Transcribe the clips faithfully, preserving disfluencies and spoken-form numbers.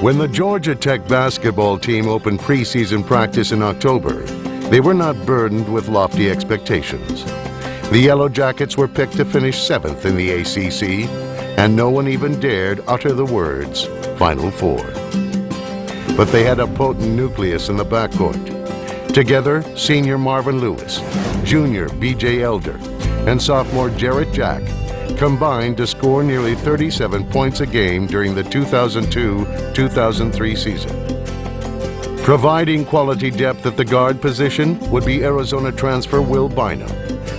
When the Georgia Tech basketball team opened preseason practice in October, they were not burdened with lofty expectations. The Yellow Jackets were picked to finish seventh in the A C C, and no one even dared utter the words, Final Four. But they had a potent nucleus in the backcourt. Together, senior Marvin Lewis, junior B J Elder, and sophomore Jarrett Jack combined to score nearly thirty-seven points a game during the two thousand two two thousand three season. Providing quality depth at the guard position would be Arizona transfer Will Bynum,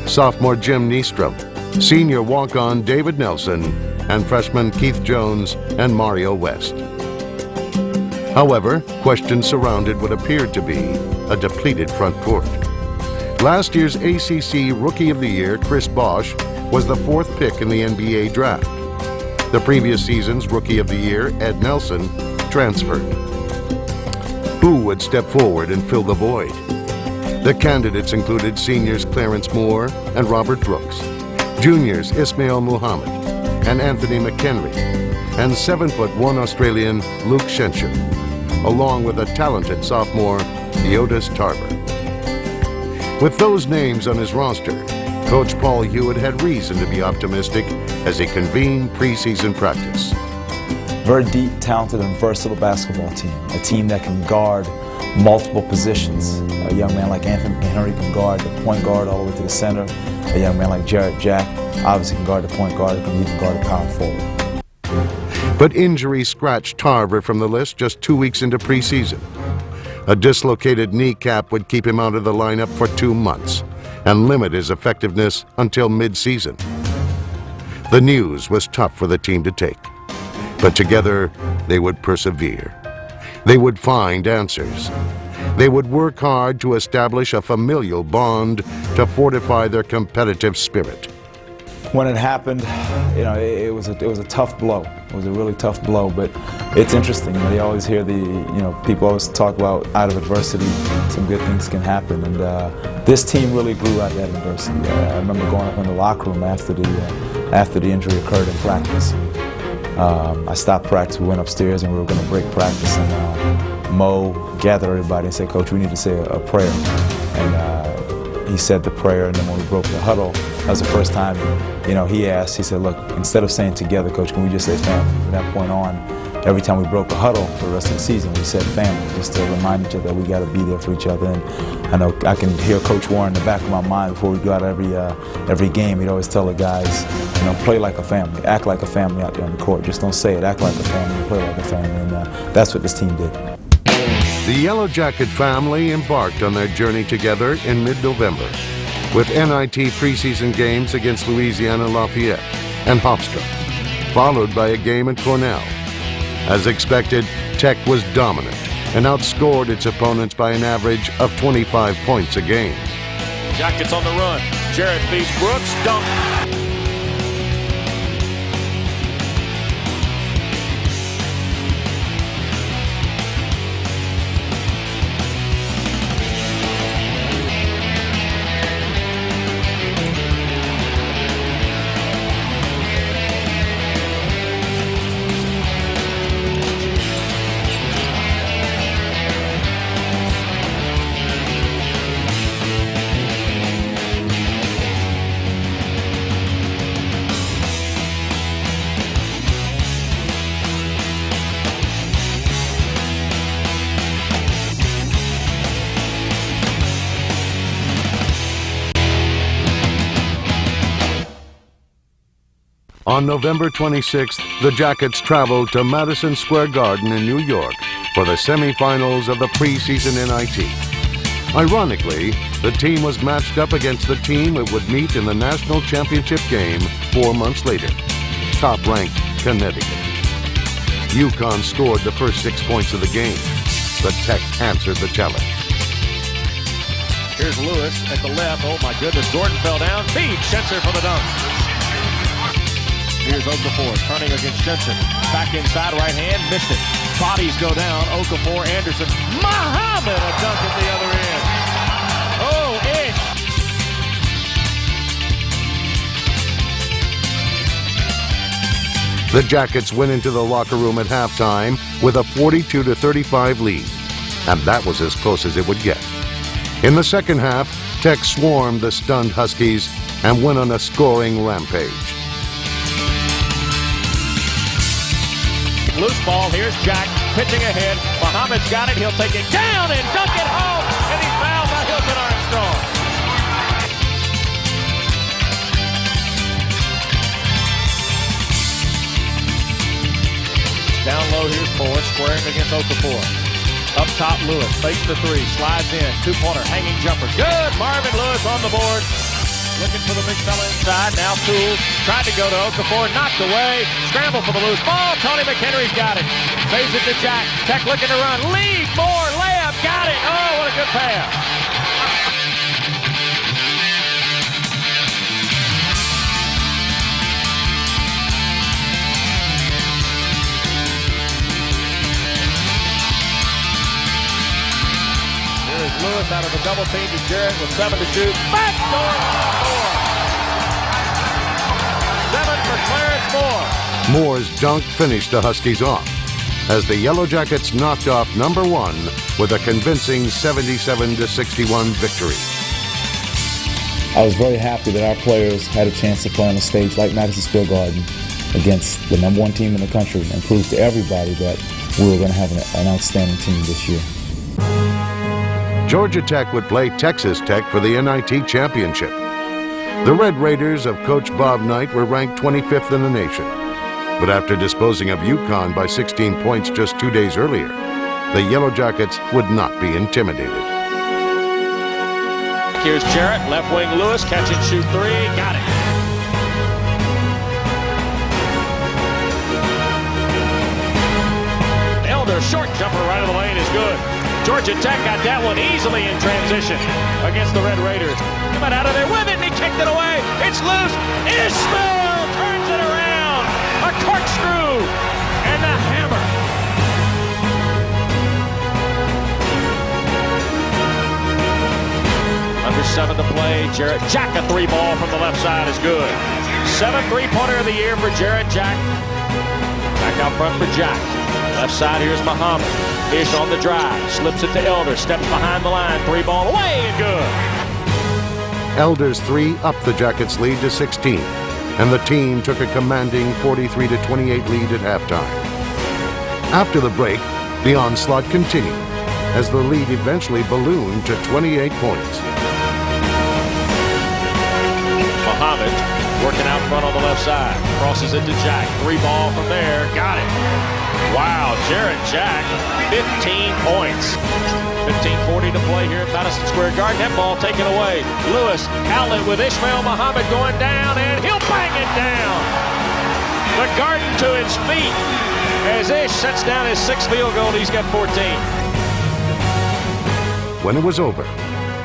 sophomore Jim Nystrom, senior walk-on David Nelson, and freshmen Keith Jones and Mario West. However, questions surrounded what appeared to be a depleted front court. Last year's A C C Rookie of the Year, Chris Bosh, was the fourth pick in the N B A draft. The previous season's Rookie of the Year, Ed Nelson, transferred. Who would step forward and fill the void? The candidates included seniors Clarence Moore and Robert Brooks, juniors Isma'il Muhammad and Anthony McHenry, and seven foot one Australian Luke Schenscher, along with a talented sophomore, Theodis Tarver. With those names on his roster, Coach Paul Hewitt had reason to be optimistic as he convened preseason practice. Very deep, talented, and versatile basketball team. A team that can guard multiple positions. A young man like Anthony McHenry can guard the point guard all the way to the center. A young man like Jarrett Jack obviously can guard the point guard and can even guard a power forward. But injuries scratched Tarver from the list just two weeks into preseason. A dislocated kneecap would keep him out of the lineup for two months and limit his effectiveness until mid-season. The news was tough for the team to take, but together they would persevere. They would find answers. They would work hard to establish a familial bond to fortify their competitive spirit. When it happened, you know, it, it was a, it was a tough blow. It was a really tough blow, but it's interesting. You know, you always hear the, you know, people always talk about out of adversity, some good things can happen, and uh, this team really grew out of that adversity. Uh, I remember going up in the locker room after the uh, after the injury occurred in practice. Um, I stopped practice. We went upstairs, and we were going to break practice, and uh, Mo gathered everybody and said, "Coach, we need to say a, a prayer." And uh, he said the prayer, and then when we broke the huddle, that was the first time, you know, he asked, he said, look, instead of saying together, Coach, can we just say family? From that point on, every time we broke a huddle for the rest of the season, we said family, just to remind each other that we got to be there for each other. And I know I can hear Coach Warren in the back of my mind before we go out every, uh, every game. He'd always tell the guys, you know, play like a family, act like a family out there on the court. Just don't say it, act like a family, play like a family. And uh, that's what this team did. The Yellow Jacket family embarked on their journey together in mid-November, with N I T preseason games against Louisiana Lafayette and Hofstra, followed by a game at Cornell. As expected, Tech was dominant and outscored its opponents by an average of twenty-five points a game. Jackets on the run. Jarrett feeds Brooks, dunk. On November twenty-sixth, the Jackets traveled to Madison Square Garden in New York for the semifinals of the preseason N I T. Ironically, the team was matched up against the team it would meet in the national championship game four months later, top-ranked Connecticut. UConn scored the first six points of the game, but Tech answered the challenge. Here's Lewis at the left. Oh my goodness, Gordon fell down. Feed Schenscher for the dunk. Here's Okafor, turning against Jensen. Back inside, right hand, missed it. Bodies go down, Okafor, Anderson. Muhammad, a dunk at the other end. Oh, ish. The Jackets went into the locker room at halftime with a forty-two to thirty-five lead, and that was as close as it would get. In the second half, Tech swarmed the stunned Huskies and went on a scoring rampage. Loose ball, here's Jack, pitching ahead. Muhammad's got it, he'll take it down and dunk it home, and he's fouled by Hilton Armstrong. Down low, here's Moore, squaring against Okafor. Up top, Lewis, fakes the three, slides in, two-pointer, hanging jumper. Good, Marvin Lewis on the board. Looking for the big fella inside, now Tools, tried to go to Okafor, knocked away, scramble for the loose ball, Tony McHenry's got it, fades it to Jack, Tech looking to run, lead, Moore, layup, got it, oh, what a good pass. Here is Lewis out of the double team to Jarrett with seven to shoot, back door! For Clarence Moore. Moore's dunk finished the Huskies off as the Yellow Jackets knocked off number one with a convincing seventy-seven to sixty-one victory. I was very happy that our players had a chance to play on a stage like Madison Square Garden against the number one team in the country and prove to everybody that we were going to have an, an outstanding team this year. Georgia Tech would play Texas Tech for the N I T championship. The Red Raiders of Coach Bob Knight were ranked twenty-fifth in the nation. But after disposing of UConn by sixteen points just two days earlier, the Yellow Jackets would not be intimidated. Here's Jarrett, left wing Lewis, catch and shoot three, got it. Elder, short jumper right of the lane is good. Georgia Tech got that one easily in transition against the Red Raiders. Coming out of there with it, and he kicked it away. It's loose. Isma'il turns it around. A corkscrew and a hammer. Under seven to play. Jarrett Jack, a three ball from the left side is good. Seventh three-pointer of the year for Jarrett Jack. Back out front for Jack. Left side, here's Muhammad. Ish on the drive, slips it to Elder, steps behind the line, three ball away, and good. Elder's three upped the Jackets' lead to sixteen, and the team took a commanding forty-three to twenty-eight lead at halftime. After the break, the onslaught continued, as the lead eventually ballooned to twenty-eight points. Muhammad working out front on the left side, crosses it to Jack, three ball from there, got it. Wow, Jarrett Jack, fifteen points. fifteen forty to play here at Madison Square Garden. That ball taken away. Lewis, outlet with Isma'il Muhammad going down, and he'll bang it down. The Garden to its feet as Ish sets down his sixth field goal, and he's got fourteen. When it was over,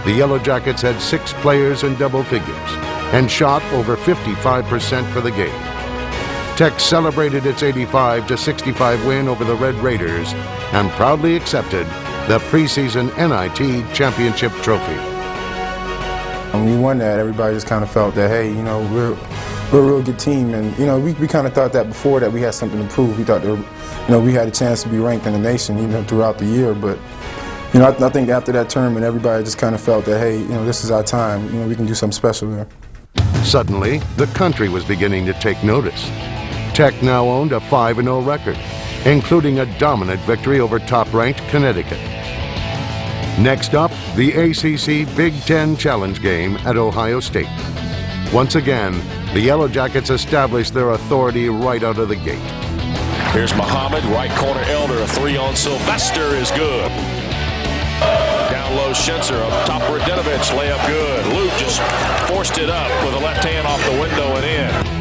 the Yellow Jackets had six players in double figures and shot over fifty-five percent for the game. Tech celebrated its eighty-five to sixty-five win over the Red Raiders and proudly accepted the preseason N I T championship trophy. When we won that, everybody just kind of felt that, hey, you know, we're, we're a real good team. And, you know, we, we kind of thought that before that we had something to prove. We thought, that, you know, we had a chance to be ranked in the nation even throughout the year. But, you know, I, I think after that tournament, everybody just kind of felt that, hey, you know, this is our time. You know, we can do something special here. Suddenly, the country was beginning to take notice. Tech now owned a five and oh record, including a dominant victory over top-ranked Connecticut. Next up, the A C C Big Ten Challenge game at Ohio State. Once again, the Yellow Jackets established their authority right out of the gate. Here's Muhammad, right corner Elder, a three on Sylvester is good. Down low, Schenscher, up top, Radinovic, layup good. Luke just forced it up with a left hand off the window and in.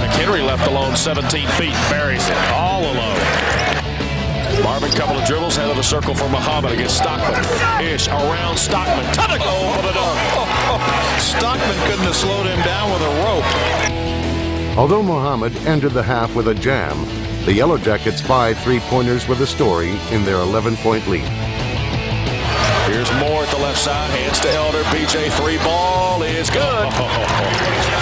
McHenry left alone, seventeen feet, buries it, all alone. Marvin, couple of dribbles, head of the circle for Muhammad against Stockman. Ish around Stockman, to the goal for the dunk. Oh, oh. Stockman couldn't have slowed him down with a rope. Although Muhammad entered the half with a jam, the Yellow Jackets' five three-pointers were the story in their eleven-point lead. Here's Moore at the left side, hands to Elder, B J three ball is good. Oh, oh, oh, oh.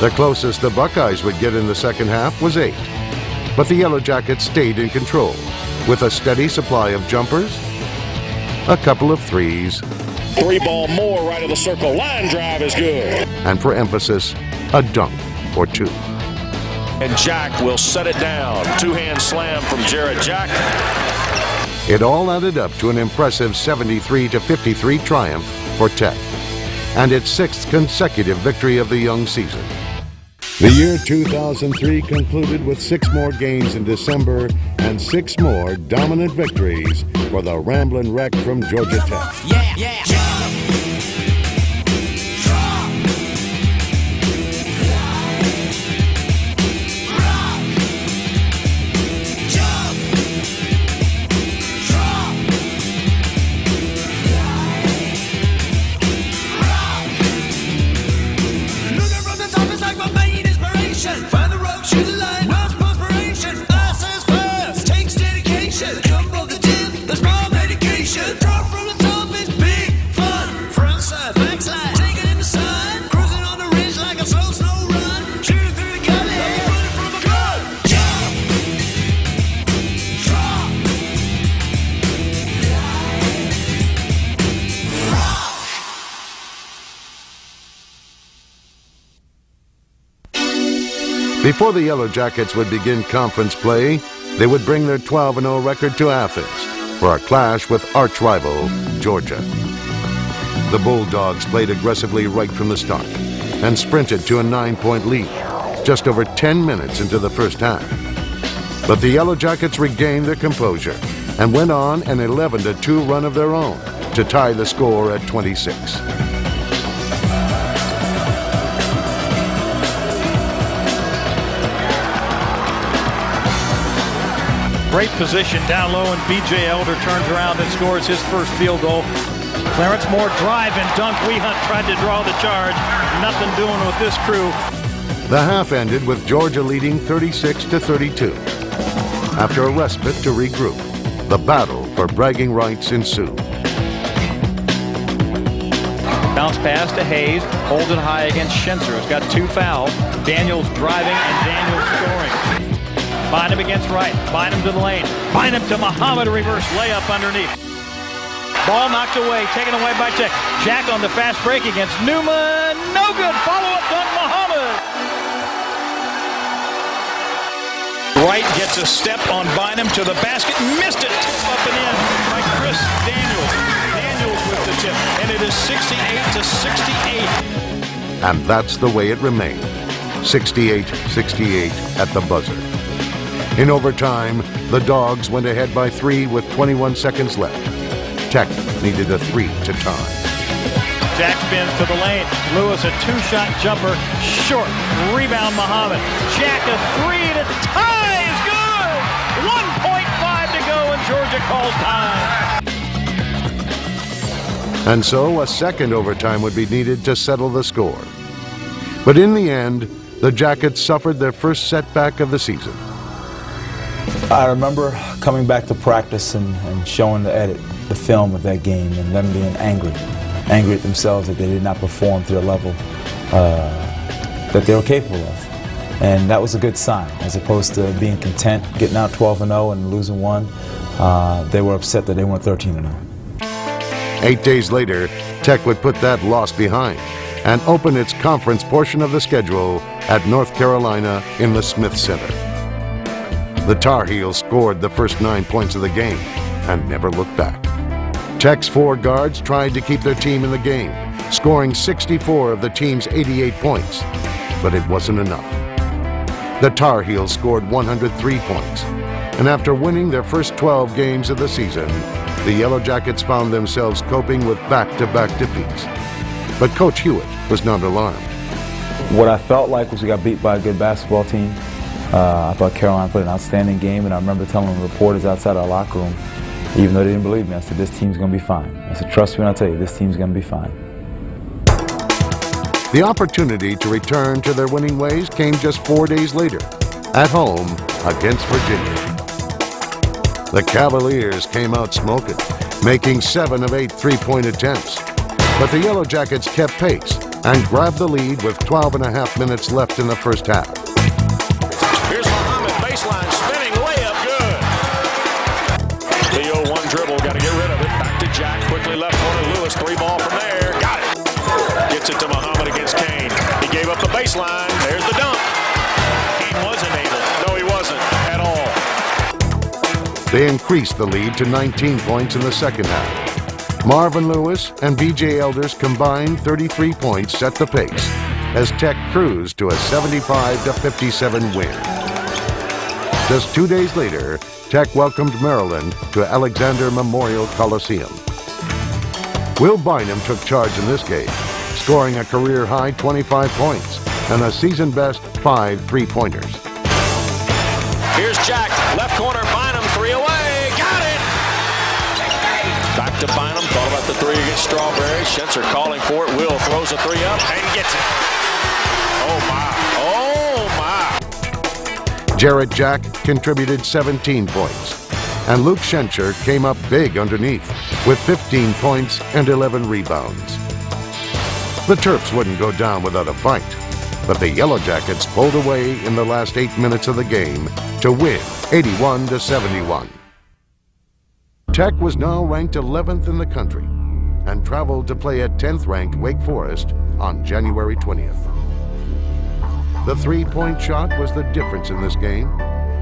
The closest the Buckeyes would get in the second half was eight. But the Yellow Jackets stayed in control with a steady supply of jumpers, a couple of threes. Three ball more right of the circle. Line drive is good. And for emphasis, a dunk or two. And Jack will set it down. Two-hand slam from Jarrett Jack. It all added up to an impressive seventy-three to fifty-three triumph for Tech, and its sixth consecutive victory of the young season. The year two thousand three concluded with six more games in December and six more dominant victories for the Ramblin' Wreck from Georgia Tech. Yeah, yeah. Before the Yellow Jackets would begin conference play, they would bring their twelve and oh record to Athens for a clash with arch-rival Georgia. The Bulldogs played aggressively right from the start and sprinted to a nine-point lead just over ten minutes into the first half. But the Yellow Jackets regained their composure and went on an eleven to two run of their own to tie the score at twenty-six. Great position down low, and B J Elder turns around and scores his first field goal. Clarence Moore drive and dunk. Wehunt tried to draw the charge. Nothing doing with this crew. The half ended with Georgia leading thirty-six to thirty-two. After a respite to regroup, the battle for bragging rights ensued. Bounce pass to Hayes, holds it high against Schenscher, who's got two fouls. Daniels driving and Daniels scoring. Bynum against right, Bynum to the lane, Bynum to Muhammad, reverse layup underneath. Ball knocked away, taken away by Tech. Jack on the fast break against Newman, no good, follow-up dunk, Muhammad. Wright gets a step on Bynum to the basket, missed it, up and in by Chris Daniels. Daniels with the tip, and it is sixty-eight to sixty-eight. And that's the way it remained, sixty-eight sixty-eight at the buzzer. In overtime, the Dogs went ahead by three with twenty-one seconds left. Tech needed a three to tie. Jack spins to the lane. Lewis, a two-shot jumper, short. Rebound, Muhammad. Jack, a three to tie is good! one point five to go, and Georgia calls time. And so, a second overtime would be needed to settle the score. But in the end, the Jackets suffered their first setback of the season. I remember coming back to practice and, and showing the edit, the film of that game, and them being angry, angry at themselves that they did not perform to the level uh, that they were capable of. And that was a good sign, as opposed to being content, getting out twelve and oh and losing one. Uh, they were upset that they weren't thirteen and oh. Eight days later, Tech would put that loss behind and open its conference portion of the schedule at North Carolina in the Smith Center. The Tar Heels scored the first nine points of the game and never looked back. Tech's four guards tried to keep their team in the game, scoring sixty-four of the team's eighty-eight points, but it wasn't enough. The Tar Heels scored one hundred three points, and after winning their first twelve games of the season, the Yellow Jackets found themselves coping with back-to-back defeats. But Coach Hewitt was not alarmed. What I felt like was we got beat by a good basketball team. Uh, I thought Carolina played an outstanding game, and I remember telling reporters outside our locker room, even though they didn't believe me, I said, this team's going to be fine. I said, trust me, and I'll tell you, this team's going to be fine. The opportunity to return to their winning ways came just four days later, at home against Virginia. The Cavaliers came out smoking, making seven of eight three-point attempts. But the Yellow Jackets kept pace and grabbed the lead with twelve and a half minutes left in the first half. Here's Muhammad, baseline, spinning layup, good. Theo, one dribble, got to get rid of it. Back to Jack, quickly left corner, Lewis, three ball from there, got it. Gets it to Muhammad against Kane. He gave up the baseline, there's the dunk. Kane wasn't able, no he wasn't at all. They increased the lead to nineteen points in the second half. Marvin Lewis and B J Elder's combined thirty-three points set the pace as Tech cruised to a seventy-five to fifty-seven win. Just two days later, Tech welcomed Maryland to Alexander Memorial Coliseum. Will Bynum took charge in this game, scoring a career-high twenty-five points and a season-best five three-pointers. Here's Jack, left corner, Bynum, three away, got it! Back to Bynum, thought about the three against Strawberry. Schenscher calling for it, Will throws a three up and gets it. Oh my, oh my. Jarrett Jack contributed seventeen points, and Luke Schenscher came up big underneath with fifteen points and eleven rebounds. The Terps wouldn't go down without a fight, but the Yellow Jackets pulled away in the last eight minutes of the game to win eighty-one to seventy-one. Tech was now ranked eleventh in the country and traveled to play at tenth-ranked Wake Forest on January twentieth. The three-point shot was the difference in this game.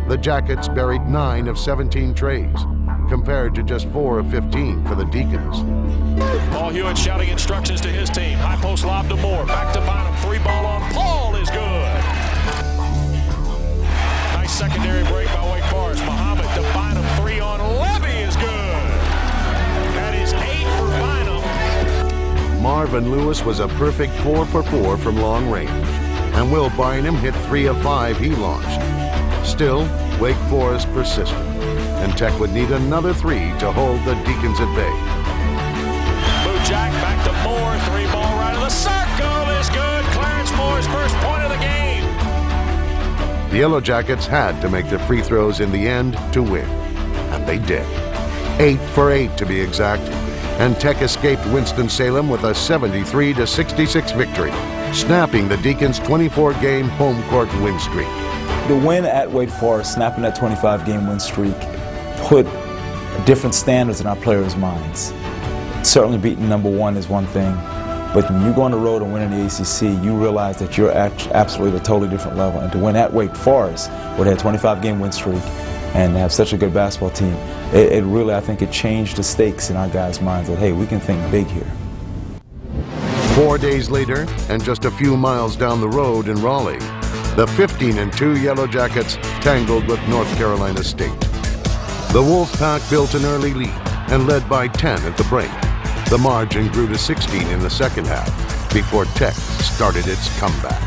The Jackets buried nine of seventeen trays, compared to just four of fifteen for the Deacons. Paul Hewitt shouting instructions to his team. High post lob to Moore, back to bottom, three ball on Paul is good. Secondary break by Wake Forest. Muhammad to Bynum, three on Levy is good. That is eight for Bynum. Marvin Lewis was a perfect four for four from long range, and Will Bynum hit three of five he launched. Still, Wake Forest persisted, and Tech would need another three to hold the Deacons at bay. Blue Jack back to Moore, three ball right of the circle is good. Clarence Moore's first point of the game. The Yellow Jackets had to make the free throws in the end to win, and they did. Eight for eight to be exact, and Tech escaped Winston-Salem with a seventy-three to sixty-six victory, snapping the Deacons' twenty-four game home court win streak. The win at Wake Forest, snapping that twenty-five game win streak, put different standards in our players' minds. Certainly beating number one is one thing, but when you go on the road and win in the A C C, you realize that you're at absolutely at a totally different level. And to win at Wake Forest, where they had a twenty-five game win streak and have such a good basketball team, it, it really, I think, it changed the stakes in our guys' minds that, hey, we can think big here. Four days later, and just a few miles down the road in Raleigh, the fifteen and two Yellow Jackets tangled with North Carolina State. The Wolfpack built an early lead and led by ten at the break. The margin grew to sixteen in the second half before Tech started its comeback.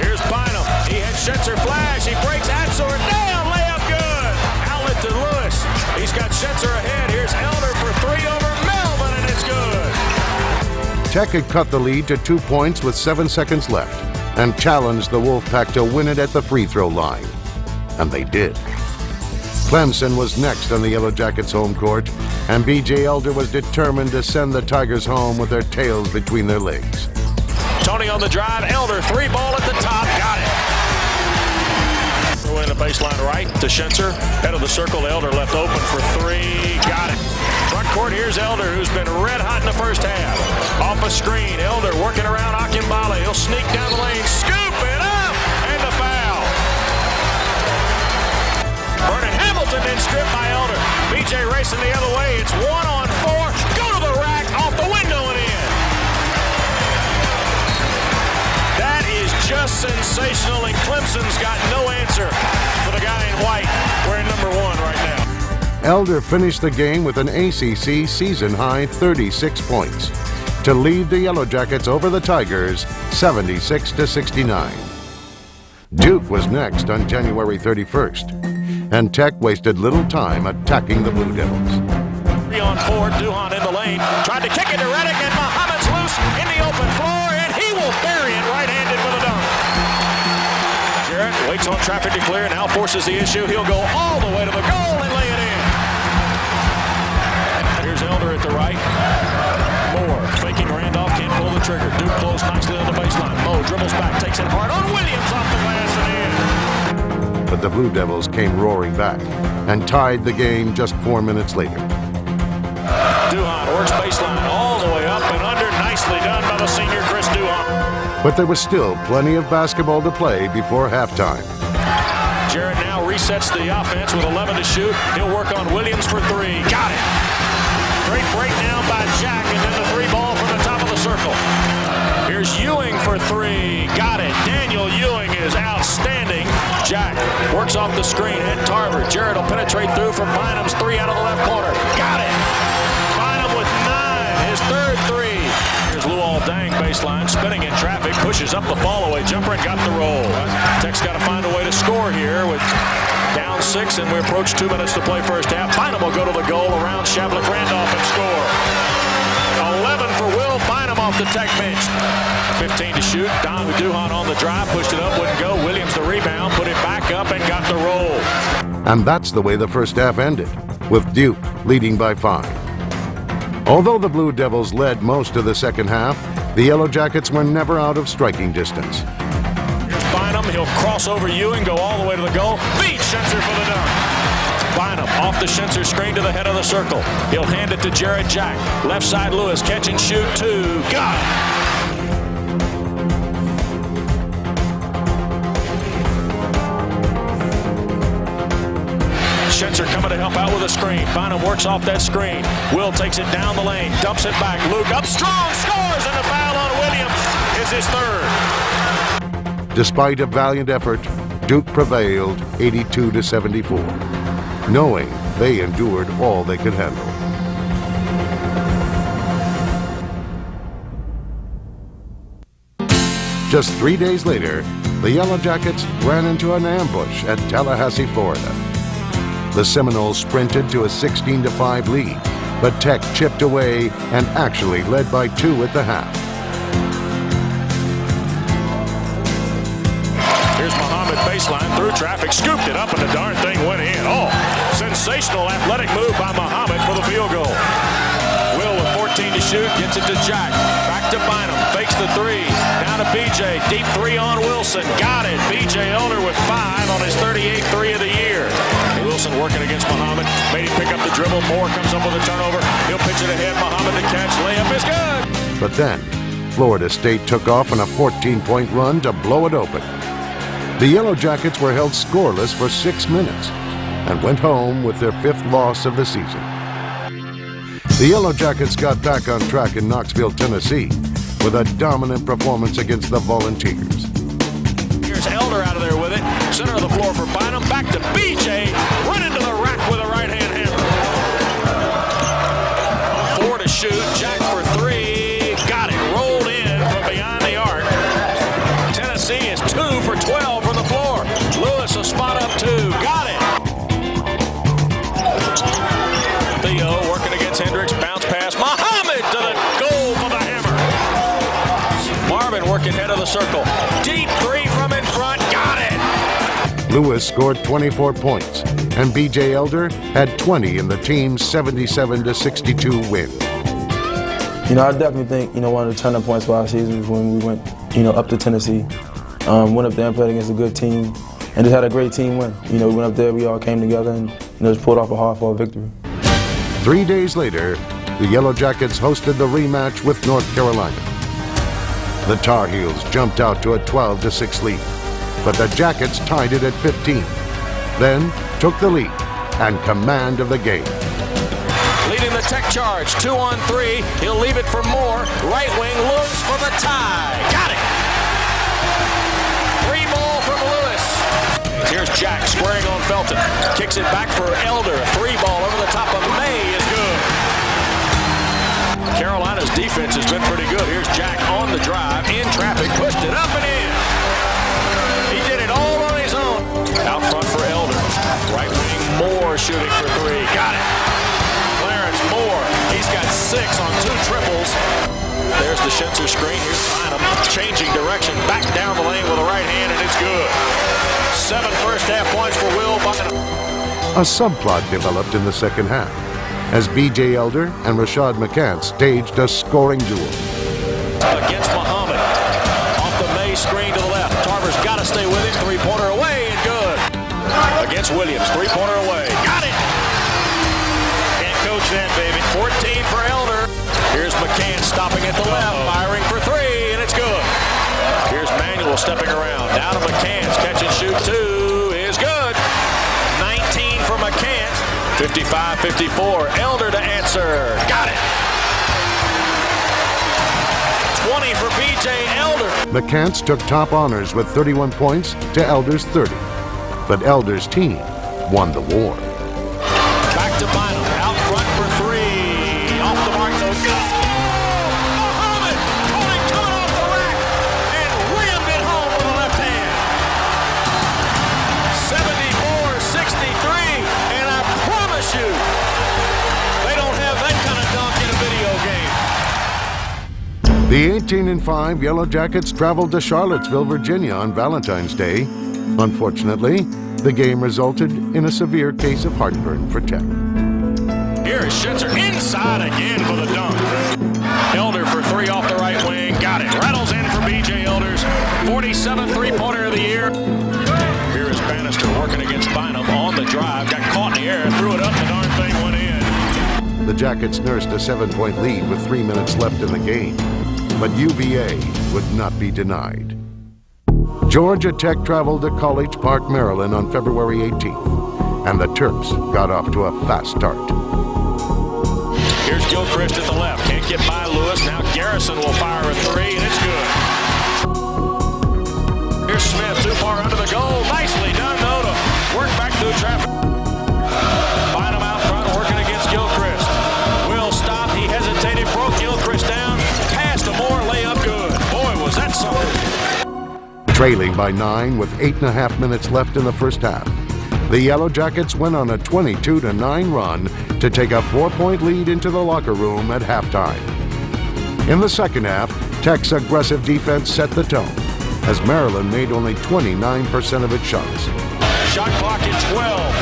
Here's Bynum. He had Schenscher flash. He breaks Adsor down. Layup good. Outlet to Lewis. He's got Schenscher ahead. Here's Elder for three over Melvin, and it's good. Tech had cut the lead to two points with seven seconds left and challenged the Wolfpack to win it at the free throw line. And they did. Clemson was next on the Yellow Jackets' home court, and B J Elder was determined to send the Tigers home with their tails between their legs. Tony on the drive, Elder, three ball at the top, got it. Throw in the baseline right to Schenscher, head of the circle, Elder left open for three, got it. Front court, here's Elder, who's been red hot in the first half. Off a screen, Elder working around Akimbale, he'll sneak down the lane, scoop it up, and the foul. Vernon Hamilton then stripped by Elder. B J racing the other way. It's one on four. Go to the rack, off the window and in. That is just sensational, and Clemson's got no answer for the guy in white. We're in number one right now. Elder finished the game with an A C C season-high thirty-six points to lead the Yellow Jackets over the Tigers seventy-six to sixty-nine. Duke was next on January thirty-first. And Tech wasted little time attacking the Blue Devils. Three on four, Duhon in the lane, tried to kick it to Reddick, and Muhammad's loose in the open floor, and he will bury it right-handed with a dunk. Jarrett waits on traffic to clear, now forces the issue. He'll go all the way to the goal and lay it in. Here's Elder at the right. Moore faking Randolph, can't pull the trigger. Duke close nicely on the baseline. Moe dribbles back, takes it hard on Williams off the glass and in. But the Blue Devils came roaring back and tied the game just four minutes later. Duhon works baseline all the way up and under. Nicely done by the senior Chris Duhon. But there was still plenty of basketball to play before halftime. Jarrett now resets the offense with eleven to shoot. He'll work on Williams for three. Got it. Great breakdown by Jack, and then the three ball from the top of the circle. Here's Ewing for three. Got it. Daniel Ewing is outstanding. Jack works off the screen. Hit Tarver. Jarrett will penetrate through from Bynum's three out of the left corner. Got it. Bynum with nine. His third three. Here's Luol Deng baseline. Spinning in traffic. Pushes up the fall away. Jumper and got the roll. Tech's got to find a way to score here with down six, and we approach two minutes to play first half. Bynum will go to the goal around Shavlik Randolph and score. eleven for Will Bynum off the Tech bench. fifteen to shoot. Don Duhon on the drive, pushed it up, wouldn't go. Williams the rebound, put it back up and got the roll. And that's the way the first half ended, with Duke leading by five. Although the Blue Devils led most of the second half, the Yellow Jackets were never out of striking distance. Bynum, he'll cross over Ewing, go all the way to the goal, beat Schenscher for the dunk. Bynum off the Schenscher screen to the head of the circle. He'll hand it to Jarrett Jack. Left side Lewis, catch and shoot two. Got it. Schenscher coming to help out with a screen. Bynum works off that screen. Will takes it down the lane, dumps it back. Luke up strong, scores, and the foul on Williams is his third. Despite a valiant effort, Duke prevailed eighty-two to seventy-four, knowing they endured all they could handle. Just three days later, the Yellow Jackets ran into an ambush at Tallahassee, Florida. The Seminoles sprinted to a sixteen to five lead, but Tech chipped away and actually led by two at the half. Here's Muhammad baseline through traffic, scooped it up, and the darn thing went in. Oh, sensational athletic move by Muhammad for the field goal. Will with fourteen to shoot, gets it to Jack. Back to Bynum, fakes the three. Now to B J, deep three on Wilson. Got it. B J Elder with five on his thirty-eighth three of the year. Wilson working against Muhammad. Made him pick up the dribble. Moore comes up with a turnover. He'll pitch it ahead. Muhammad to catch. Layup is good. But then, Florida State took off on a fourteen-point run to blow it open. The Yellow Jackets were held scoreless for six minutes and went home with their fifth loss of the season. The Yellow Jackets got back on track in Knoxville, Tennessee, with a dominant performance against the Volunteers. Here's Elder out of there with it. Center of the floor for Bynum. Back to B J. Went into the rack with a right-hand hammer. Four to shoot. Jack for three. Got it. Rolled in from behind the arc. Tennessee is two for twelve. Lewis, a spot up two. Got it. Theo working against Hendricks. Bounce pass. Muhammad to the goal for the hammer. Marvin working head of the circle. Deep three from in front. Got it. Lewis scored twenty-four points, and B J Elder had twenty in the team's seventy-seven to sixty-two win. You know, I definitely think, you know, one of the turning points for our season was when we went, you know, up to Tennessee. Um, went up there and played against a good team. And just had a great team win. You know, we went up there, we all came together, and you know, just pulled off a hard-fought victory. Three days later, the Yellow Jackets hosted the rematch with North Carolina. The Tar Heels jumped out to a twelve to six lead, but the Jackets tied it at fifteen, then took the lead and command of the game. Leading the Tech charge, two on three. He'll leave it for Moore. Right wing looks for the tie. Got it! Here's Jack squaring on Felton. Kicks it back for Elder. Three ball over the top of May is good. Carolina's defense has been pretty good. Here's Jack on the drive. In traffic. Pushed it up and in. He did it all on his own. Out front for Elder. Right wing Moore shooting for three. Got it. Clarence Moore. He's got six on two triples. There's the Schenscher screen. Here's Bynum changing direction. Back down the lane with a right hand, and it's good. Seven first half points for Will Bynum. A subplot developed in the second half. as B J Elder and Rashad McCann staged a scoring duel. Against Muhammad. Off the May screen to the left. Tarver's got to stay with him. Three-pointer away and good. Against Williams. Three-pointer away. Got it. Can't coach that, baby. fourteen for Elder. Here's McCann stopping at the left. Firing for three, and it's good. Here's Manuel stepping around. Down to McCann's. Catch and shoot two is good. nineteen for McCann. fifty-five fifty-four. Elder to answer. Got it. twenty for B J Elder. McCants took top honors with thirty-one points to Elder's thirty. But Elder's team won the war. Back to Bynum. Out front for three. Off the mark. No go. Muhammad. Tony coming off the rack. And rammed it home with the left hand. seventy-four sixty-three. Shoot. They don't have that kind of dunk in a video game. The eighteen and five Yellow Jackets traveled to Charlottesville, Virginia on Valentine's Day. Unfortunately, the game resulted in a severe case of heartburn for Tech. Here is Schenscher inside again for the dunk. Elder for three off the right wing. Got it. Rattles in for B J Elders. forty-seventh three-pointer of the year. Bannister working against Bynum on the drive. Got caught in the air, threw it up, the darn thing went in. The Jackets nursed a seven-point lead with three minutes left in the game. But U V A would not be denied. Georgia Tech traveled to College Park, Maryland on February eighteenth. And the Terps got off to a fast start. Here's Gilchrist at the left. Can't get by Lewis. Now Garrison will fire a three, and it's good. Here's Smith, too far under the goal. Nicely done, though, to work back through traffic. Bynum out front, working against Gilchrist. Will stop, he hesitated, broke Gilchrist down. Passed to Moore, layup good. Boy, was that something. Trailing by nine with eight and a half minutes left in the first half, the Yellow Jackets went on a twenty-two to nine run to take a four-point lead into the locker room at halftime. In the second half, Tech's aggressive defense set the tone, as Maryland made only twenty-nine percent of its shots. Shot clock at twelve,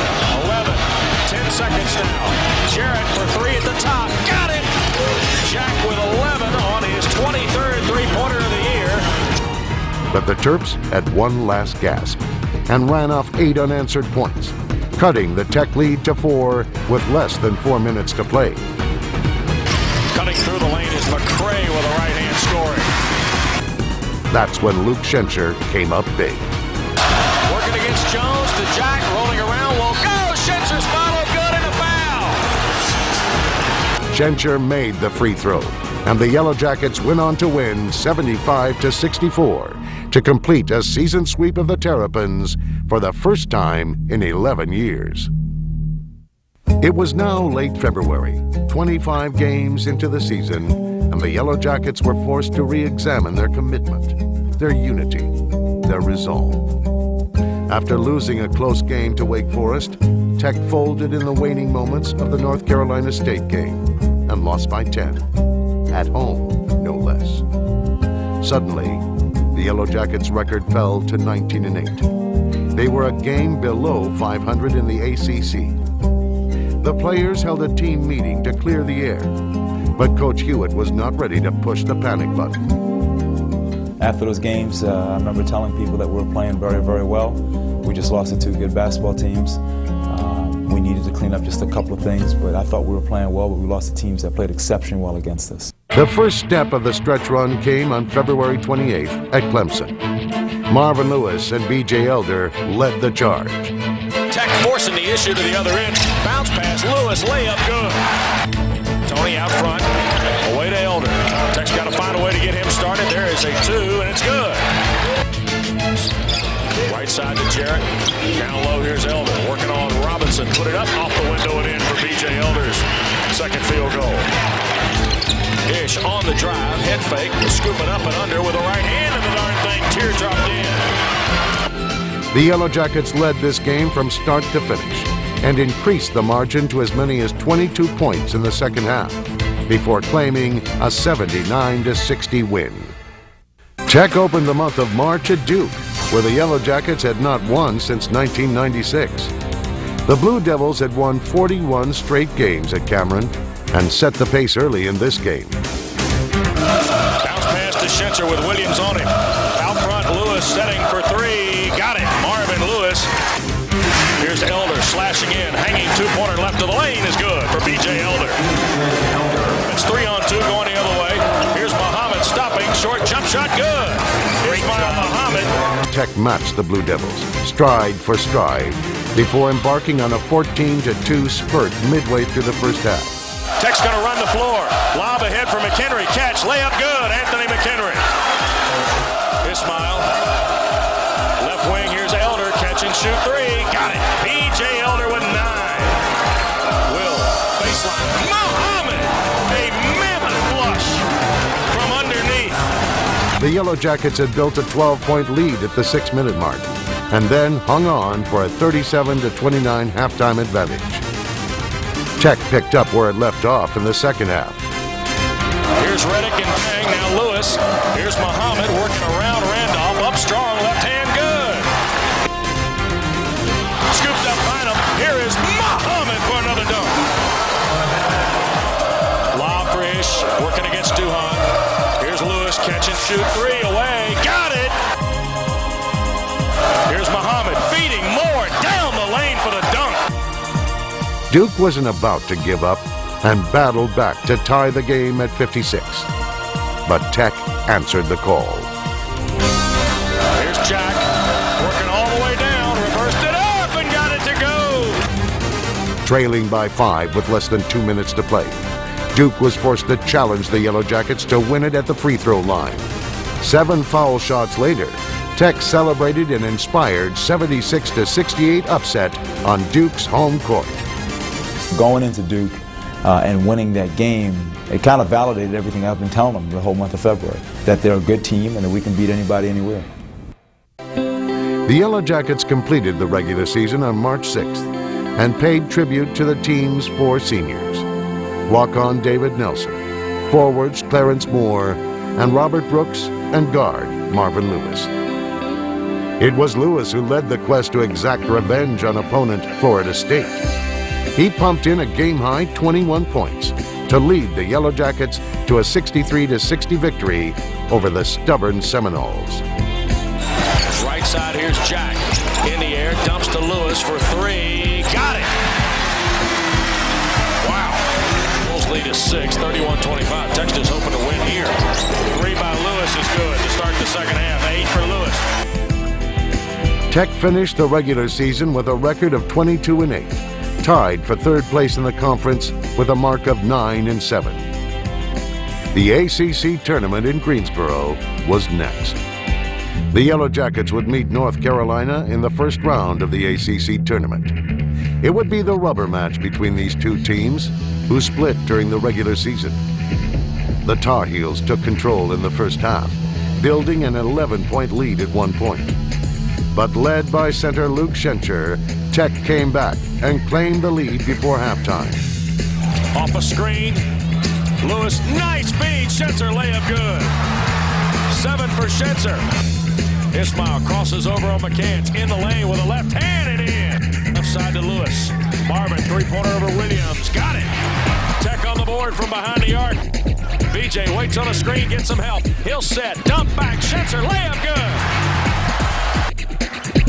eleven, ten seconds now. Jarrett for three at the top, got it! Jack with eleven on his twenty-third three-pointer of the year. But the Terps had one last gasp and ran off eight unanswered points, cutting the Tech lead to four with less than four minutes to play. Cutting through the lane is McCray with a right-hand scoring. That's when Luke Schenscher came up big. Working against Jones to Jack, rolling around, will go! Schenscher's follow, good, and a foul! Schenscher made the free throw, and the Yellow Jackets went on to win seventy-five to sixty-four to complete a season sweep of the Terrapins for the first time in eleven years. It was now late February, twenty-five games into the season, and the Yellow Jackets were forced to re-examine their commitment, their unity, their resolve. After losing a close game to Wake Forest, Tech folded in the waning moments of the North Carolina State game and lost by ten, at home, no less. Suddenly, the Yellow Jackets' record fell to nineteen and eight. They were a game below five hundred in the A C C. The players held a team meeting to clear the air, but Coach Hewitt was not ready to push the panic button. After those games, uh, I remember telling people that we were playing very, very well. We just lost to two good basketball teams. Uh, we needed to clean up just a couple of things, but I thought we were playing well, but we lost to teams that played exceptionally well against us. The first step of the stretch run came on February twenty-eighth at Clemson. Marvin Lewis and B J Elder led the charge. Tech forcing the issue to the other end. Bounce pass, Lewis, layup, good. Tony out front, away to Elder. Tech's got to find a way to get him started. There is a two, and it's good. Right side to Jarrett. Down low, here's Elder. Working on Robinson. Put it up, off the window and in for B J Elder's second field goal. Ish on the drive, head fake. Scoop it up and under with a right hand, and the darn thing teardropped in. The Yellow Jackets led this game from start to finish, and increased the margin to as many as twenty-two points in the second half, before claiming a seventy-nine to sixty win. Tech opened the month of March at Duke, where the Yellow Jackets had not won since nineteen ninety-six. The Blue Devils had won forty-one straight games at Cameron and set the pace early in this game. Bounce pass to Schenscher with Williams on him. Out front, Lewis setting for three. Got it, Marvin Lewis. Here's Elder slashing in, hanging two-pointer left of the lane is good for B J Elder. It's three on two going the other way. Here's Muhammad stopping, short jump shot, good. Isma'il Muhammad. Tech matched the Blue Devils, stride for stride, before embarking on a fourteen to two spurt midway through the first half. Tech's going to run the floor. Lob ahead for McHenry. Catch, layup good. Anthony McHenry. Isma'il. Left wing, here's Elder. Catch and shoot three. Got it. B J Elder with nine. Will, baseline. Muhammad! A mammoth flush from underneath. The Yellow Jackets had built a twelve-point lead at the six-minute mark and then hung on for a thirty-seven to twenty-nine halftime advantage. Tech picked up where it left off in the second half. Here's Reddick and Fang, now Lewis. Here's Muhammad working around Randolph, up strong, left hand, good. Scooped up Bynum, here is Muhammad for another dunk. Lofrish working against Duhon. Here's Lewis, catch and shoot, three away, got it. Here's Muhammad feeding Moore down the lane for the dunk. Duke wasn't about to give up and battled back to tie the game at fifty-six. But Tech answered the call. Here's Jack, working all the way down, reversed it up and got it to go! Trailing by five with less than two minutes to play, Duke was forced to challenge the Yellow Jackets to win it at the free throw line. Seven foul shots later, Tech celebrated an inspired seventy-six to sixty-eight upset on Duke's home court. Going into Duke uh, and winning that game, it kind of validated everything I've been telling them the whole month of February, that they're a good team and that we can beat anybody anywhere. The Yellow Jackets completed the regular season on March sixth and paid tribute to the team's four seniors. Walk-on David Nelson, forwards Clarence Moore and Robert Brooks, and guard Marvin Lewis. It was Lewis who led the quest to exact revenge on opponent Florida State. He pumped in a game-high twenty-one points to lead the Yellow Jackets to a sixty-three to sixty victory over the stubborn Seminoles. Right side, here's Jack. In the air, dumps to Lewis for three. Got it! Wow. Bulls lead is six, thirty-one twenty-five. Tech just hoping to win here. Three by Lewis is good to start the second half. Eight for Lewis. Tech finished the regular season with a record of twenty-two and eight. Tied for third place in the conference with a mark of nine and seven. The A C C tournament in Greensboro was next. The Yellow Jackets would meet North Carolina in the first round of the A C C tournament. It would be the rubber match between these two teams, who split during the regular season. The Tar Heels took control in the first half, building an eleven-point lead at one point. But led by center Luke Schenscher, Tech came back and claimed the lead before halftime. Off a screen, Lewis, nice feed, Schenscher layup good. Seven for Schenscher. Isma'il crosses over on McCants, in the lane with a left hand and in. Left side to Lewis. Marvin, three-pointer over Williams, got it. Tech on the board from behind the arc. B J waits on a screen, gets some help. He'll set, dump back, Schenscher layup good.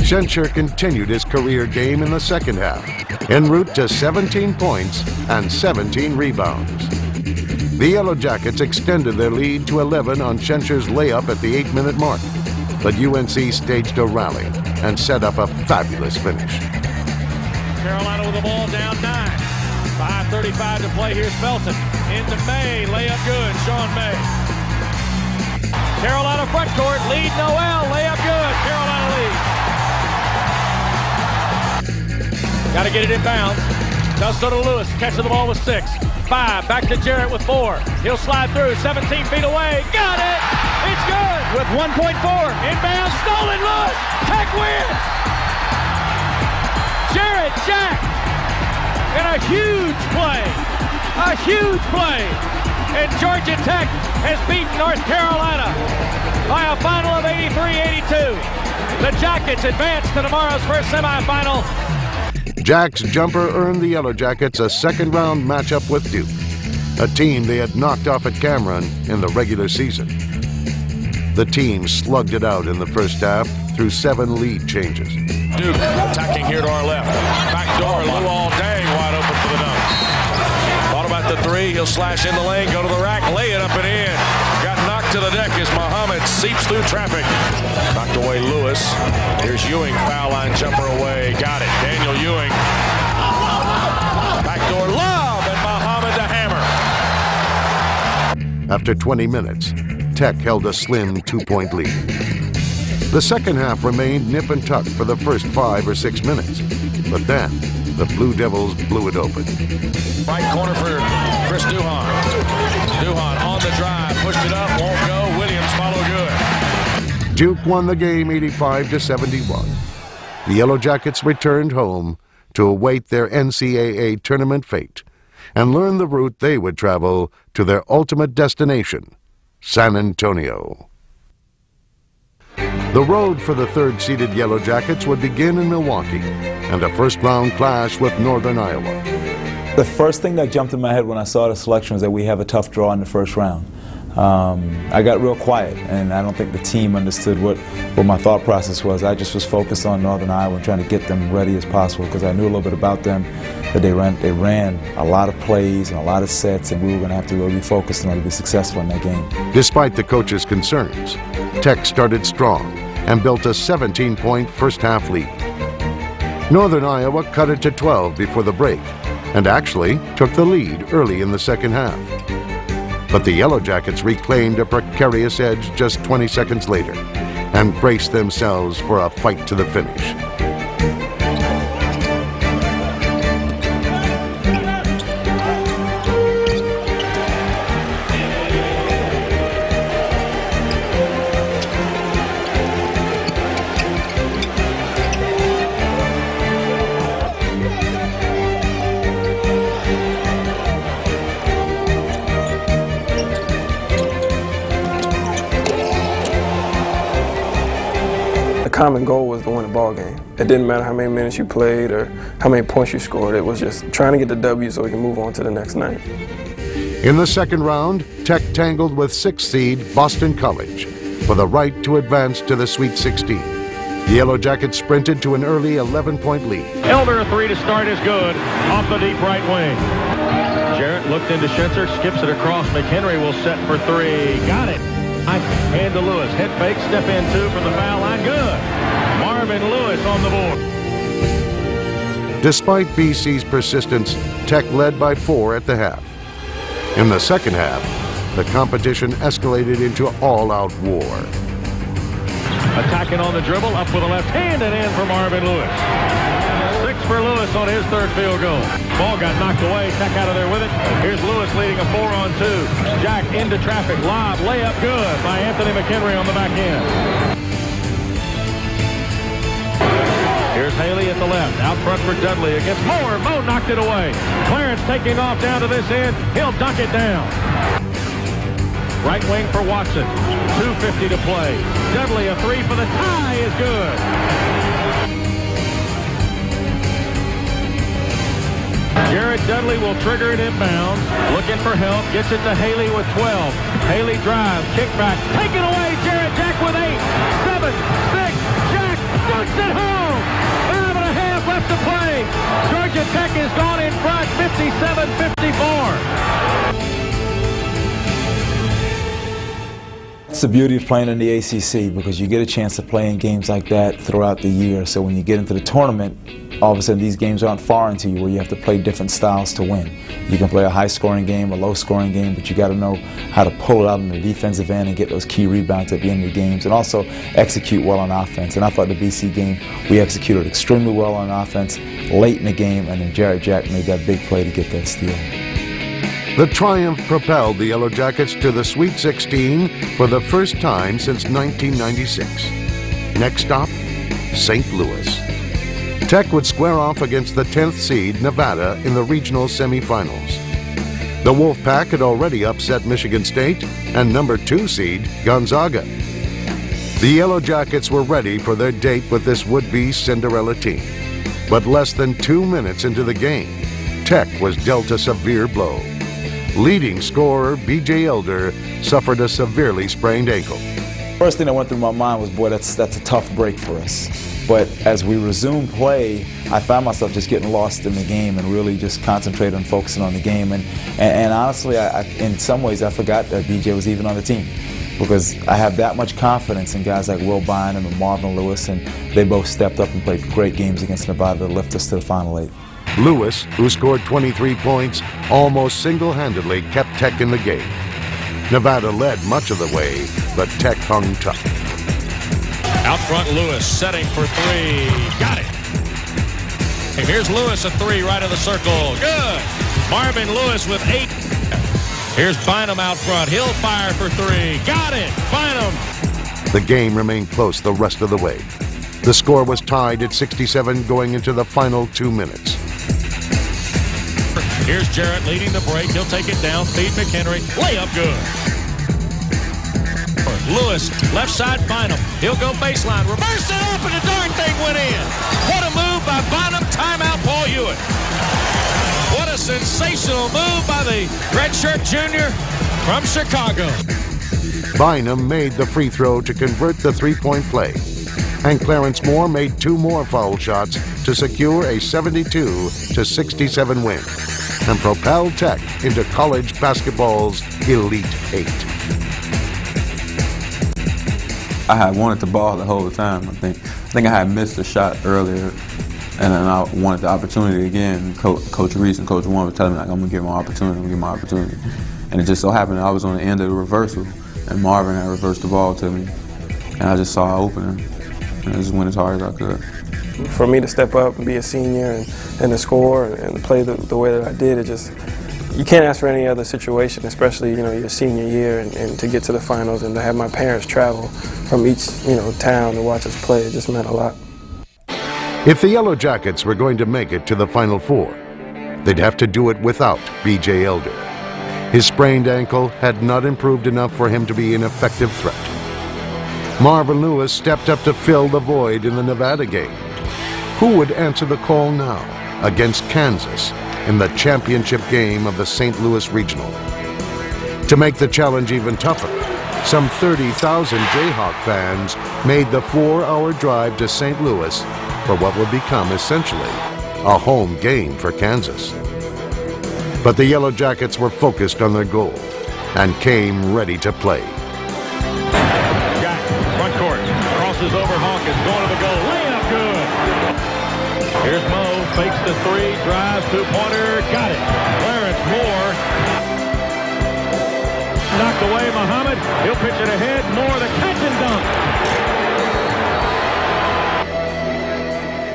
Schenscher continued his career game in the second half, en route to seventeen points and seventeen rebounds. The Yellow Jackets extended their lead to eleven on Schenscher's layup at the eight-minute mark, but U N C staged a rally and set up a fabulous finish. Carolina with the ball down nine. five thirty-five to play. Here's Felton. Into May. Layup good. Sean May. Carolina front court. Lead Noel. Layup good. Carolina lead. Got to get it in bounds. Does go to Lewis, catching the ball with six. Five, back to Jarrett with four. He'll slide through, seventeen feet away. Got it! It's good! With one point four. Inbound, stolen, Lewis! Tech wins! Jarrett Jack! And a huge play! A huge play! And Georgia Tech has beaten North Carolina by a final of eighty-three eighty-two. The Jackets advance to tomorrow's first semifinal. Jack's jumper earned the Yellow Jackets a second-round matchup with Duke, a team they had knocked off at Cameron in the regular season. The team slugged it out in the first half through seven lead changes. Duke attacking here to our left. Back door, Lou all day, wide open for the Ducks. Thought about the three, he'll slash in the lane, go to the rack, lay it up and in. Got knocked to the deck as Muhammad seeps through traffic. Knocked away Lewis. Here's Ewing, foul line jumper away, got it. Daniel Ewing. Back door, lob, and Muhammad the hammer. After twenty minutes, Tech held a slim two-point lead. The second half remained nip and tuck for the first five or six minutes, but then the Blue Devils blew it open. Right corner for Chris Duhon. Duhon on the drive, pushed it up, won't go. Williams follow good. Duke won the game eighty-five to seventy-one. The Yellow Jackets returned home to await their N C A A tournament fate and learn the route they would travel to their ultimate destination, San Antonio. The road for the third-seeded Yellow Jackets would begin in Milwaukee and a first-round clash with Northern Iowa. The first thing that jumped in my head when I saw the selection was that we have a tough draw in the first round. Um, I got real quiet, and I don't think the team understood what, what my thought process was. I just was focused on Northern Iowa and trying to get them ready as possible because I knew a little bit about them, that they ran, they ran a lot of plays and a lot of sets, and we were going to have to really be focused in order to be successful in that game. Despite the coach's concerns, Tech started strong and built a seventeen-point first-half lead. Northern Iowa cut it to twelve before the break and actually took the lead early in the second half. But the Yellow Jackets reclaimed a precarious edge just twenty seconds later and braced themselves for a fight to the finish. The common goal was to win a ball game. It didn't matter how many minutes you played or how many points you scored. It was just trying to get the W so we can move on to the next night. In the second round, Tech tangled with sixth seed Boston College for the right to advance to the Sweet sixteen. The Yellow Jackets sprinted to an early eleven-point lead. Elder, a three to start is good, off the deep right wing. Jarrett looked into Schenscher, skips it across. McHenry will set for three. Got it. Hand to Lewis, head fake, step in two from the foul line, good. Marvin Lewis on the board. Despite B C's persistence, Tech led by four at the half. In the second half, the competition escalated into all-out war. Attacking on the dribble, up with a left hand and in for Marvin Lewis. Six for Lewis on his third field goal. Ball got knocked away, Tech out of there with it. Here's Lewis leading a four on two. Jack into traffic, lob, layup good by Anthony McHenry on the back end. Here's Haley at the left, out front for Dudley against Moore. Moore knocked it away. Clarence taking off down to this end, he'll dunk it down. Right wing for Watson, two fifty to play. Dudley a three for the tie is good. Jarrett Dudley will trigger it inbound, looking for help, gets it to Haley with twelve. Haley drives, kick back, take it away, Jarrett Jack with eight, seven, six, Jack dunks it home. Five and a half left to play. Georgia Tech is gone in front, fifty-seven fifty-four. It's the beauty of playing in the A C C because you get a chance to play in games like that throughout the year. So when you get into the tournament, all of a sudden, these games aren't foreign to you where you have to play different styles to win. You can play a high-scoring game, a low-scoring game, but you got to know how to pull it out on the defensive end and get those key rebounds at the end of the games and also execute well on offense. And I thought the B C game, we executed extremely well on offense late in the game, and then Jarrett Jack made that big play to get that steal. The triumph propelled the Yellow Jackets to the Sweet sixteen for the first time since nineteen ninety-six. Next stop, Saint Louis. Tech would square off against the tenth seed, Nevada, in the regional semifinals. The Wolfpack had already upset Michigan State and number two seed, Gonzaga. The Yellow Jackets were ready for their date with this would-be Cinderella team. But less than two minutes into the game, Tech was dealt a severe blow. Leading scorer B J Elder suffered a severely sprained ankle. First thing that went through my mind was, boy, that's, that's a tough break for us. But as we resumed play, I found myself just getting lost in the game and really just concentrating and focusing on the game. And, and, and honestly, I, I, in some ways, I forgot that B J was even on the team, because I have that much confidence in guys like Will Bynum and Marvin Lewis, and they both stepped up and played great games against Nevada to lift us to the Final Eight. Lewis, who scored twenty-three points, almost single-handedly kept Tech in the game. Nevada led much of the way, but Tech hung tough. Out front, Lewis setting for three. Got it. And here's Lewis, a three right of the circle. Good. Marvin Lewis with eight. Here's Bynum out front. He'll fire for three. Got it. Bynum. The game remained close the rest of the way. The score was tied at sixty-seven going into the final two minutes. Here's Jarrett leading the break. He'll take it down. Feed McHenry. Layup good. Lewis, left side, Bynum. He'll go baseline, reverse it up, and the darn thing went in. What a move by Bynum. Timeout, Paul Hewitt. What a sensational move by the redshirt junior from Chicago. Bynum made the free throw to convert the three-point play. And Clarence Moore made two more foul shots to secure a seventy-two to sixty-seven win and propel Tech into college basketball's Elite Eight. I had wanted the ball the whole time. I think I think I had missed a shot earlier, and then I wanted the opportunity again. Coach, Coach Reese and Coach Warren were telling me, like, I'm going to get my opportunity, I'm going to get my opportunity. And it just so happened I was on the end of the reversal, and Marvin had reversed the ball to me, and I just saw an opening, and I just went as hard as I could. For me to step up and be a senior and, and to score and, and play the, the way that I did, it just, you can't ask for any other situation, especially, you know, your senior year, and, and to get to the finals and to have my parents travel from each, you know, town to watch us play. It just meant a lot. If the Yellow Jackets were going to make it to the Final Four, they'd have to do it without B J Elder. His sprained ankle had not improved enough for him to be an effective threat. Marvin Lewis stepped up to fill the void in the Nevada game. Who would answer the call now against Kansas in the championship game of the Saint Louis Regional? To make the challenge even tougher, some thirty thousand Jayhawk fans made the four-hour drive to Saint Louis for what would become essentially a home game for Kansas. But the Yellow Jackets were focused on their goal and came ready to play. Jack, front court, crosses over Hawkins, going to the goal, layup good! Here's Mo, fakes the three, drives, two-pointer, got it! Clarence Moore knocked away. Muhammad, he'll pitch it ahead. Moore, the catch and dunk.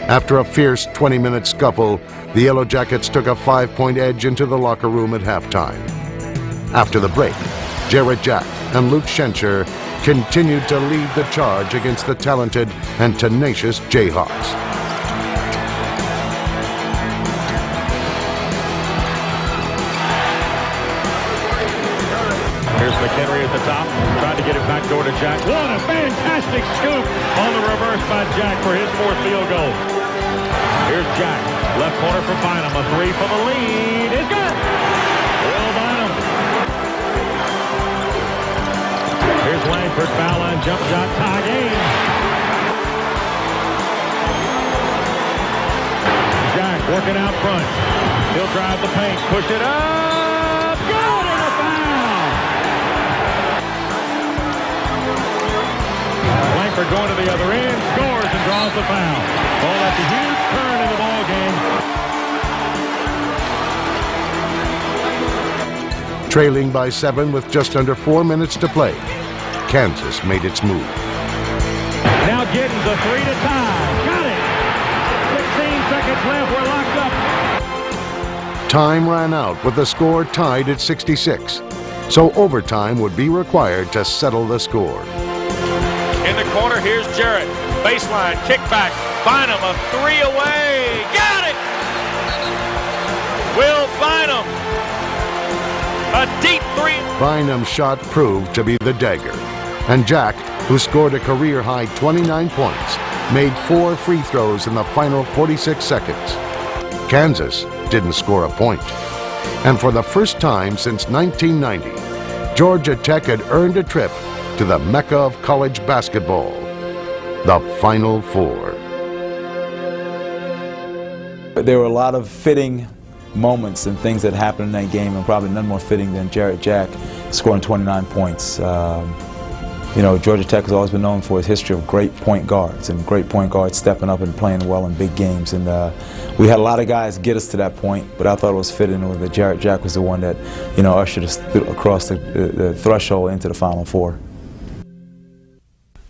After a fierce twenty-minute scuffle, the Yellow Jackets took a five-point edge into the locker room at halftime. After the break, Jarrett Jack and Luke Schenscher continued to lead the charge against the talented and tenacious Jayhawks. McHenry at the top, tried to get it back door to Jack. What a fantastic scoop on the reverse by Jack for his fourth field goal. Here's Jack, left corner for Bynum, a three for the lead. It's good! Will Bynum. Here's Langford, foul line, jump shot, tie game. Jack working out front. He'll drive the paint, push it up. Langford going to the other end, scores and draws the foul. Oh, that's a huge turn in the ball game. Trailing by seven with just under four minutes to play, Kansas made its move. Now Giddens, a three to tie. Got it! sixteen seconds left, we're locked up. Time ran out with the score tied at sixty-six, so overtime would be required to settle the score. In the corner, here's Jarrett. Baseline, kickback, Bynum, a three away. Got it! Will Bynum, a deep three. Bynum's shot proved to be the dagger. And Jack, who scored a career-high twenty-nine points, made four free throws in the final forty-six seconds. Kansas didn't score a point. And for the first time since nineteen ninety, Georgia Tech had earned a trip to the Mecca of college basketball, the Final Four. There were a lot of fitting moments and things that happened in that game, and probably none more fitting than Jarrett Jack scoring twenty-nine points. Um, you know, Georgia Tech has always been known for its history of great point guards and great point guards stepping up and playing well in big games, and uh, we had a lot of guys get us to that point, but I thought it was fitting that Jarrett Jack was the one that, you know, ushered us across the, the, the threshold into the Final Four.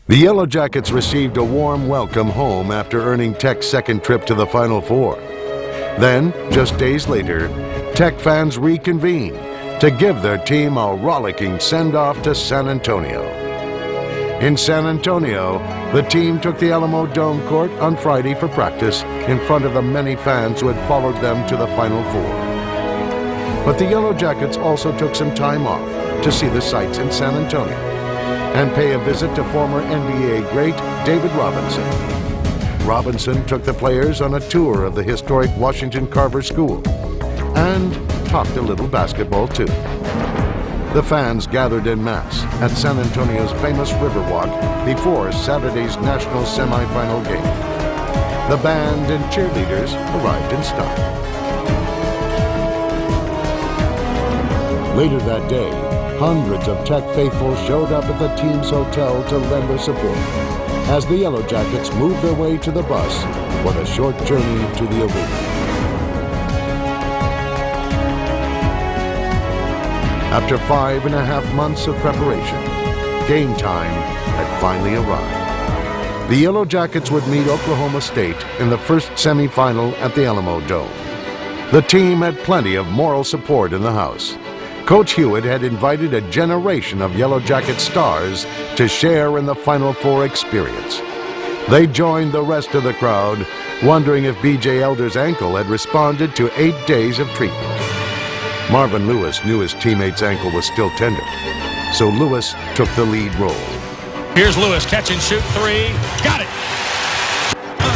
The Yellow Jackets received a warm welcome home after earning Tech's second trip to the Final Four. Then, just days later, Tech fans reconvened to give their team a rollicking send-off to San Antonio. In San Antonio, the team took the Alamo Dome court on Friday for practice in front of the many fans who had followed them to the Final Four. But the Yellow Jackets also took some time off to see the sights in San Antonio and pay a visit to former N B A great David Robinson. Robinson took the players on a tour of the historic Washington Carver School and talked a little basketball too. The fans gathered en masse at San Antonio's famous Riverwalk before Saturday's national semifinal game. The band and cheerleaders arrived in style. Later that day, hundreds of Tech faithful showed up at the team's hotel to lend their support as the Yellow Jackets moved their way to the bus for the short journey to the arena. After five and a half months of preparation, game time had finally arrived. The Yellow Jackets would meet Oklahoma State in the first semifinal at the Alamo Dome. The team had plenty of moral support in the house. Coach Hewitt had invited a generation of Yellow Jacket stars to share in the Final Four experience. They joined the rest of the crowd, wondering if B J Elder's ankle had responded to eight days of treatment. Marvin Lewis knew his teammate's ankle was still tender, so Lewis took the lead role. Here's Lewis, catch and shoot three, got it!